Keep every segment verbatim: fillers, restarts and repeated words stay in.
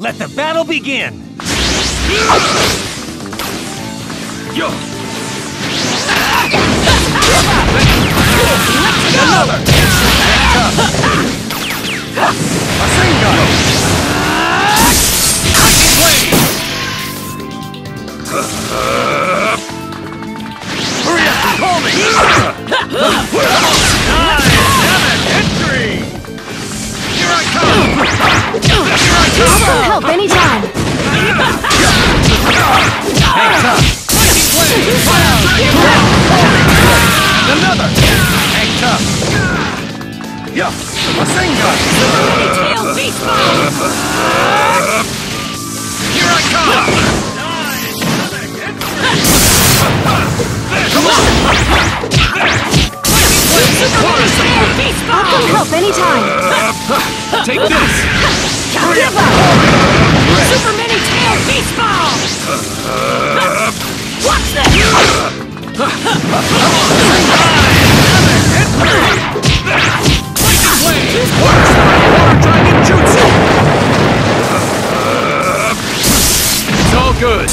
Let the battle begin! Yo! Another! A single! Hurry up and call me! Nine, seven, hit three! Here I come! Here I come! For help anytime! Hands up! Wow. Another! Hands up! Yup! A single! Here I come! Come on! I can help anytime! Take this! Kakiba! Super mini tail beast ball! Watch this! Water dragon jutsu! It's all good!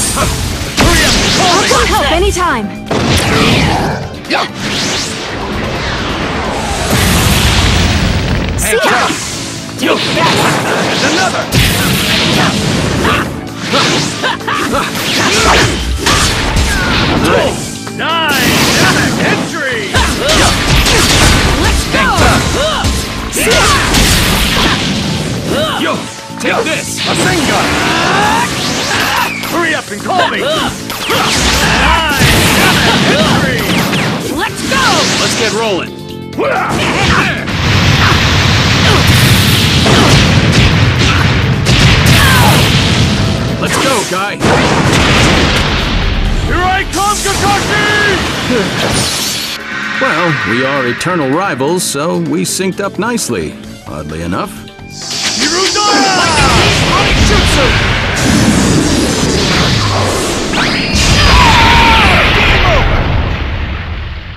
Hurry up! I can help anytime! See ya! Take that! And another! Nine! Seven! Entry! Let's go! Yo! Take this! A Senga! Hurry up and call me! Nine! Seven! Entry! Let's go! Let's get rolling! Let's go, guy! Here I come, Kakashi! Well, we are eternal rivals, so we synced up nicely, oddly enough. Hirudaya! Running jutsu!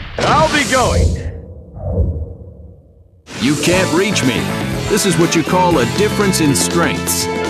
Game over! I'll be going. You can't reach me. This is what you call a difference in strengths.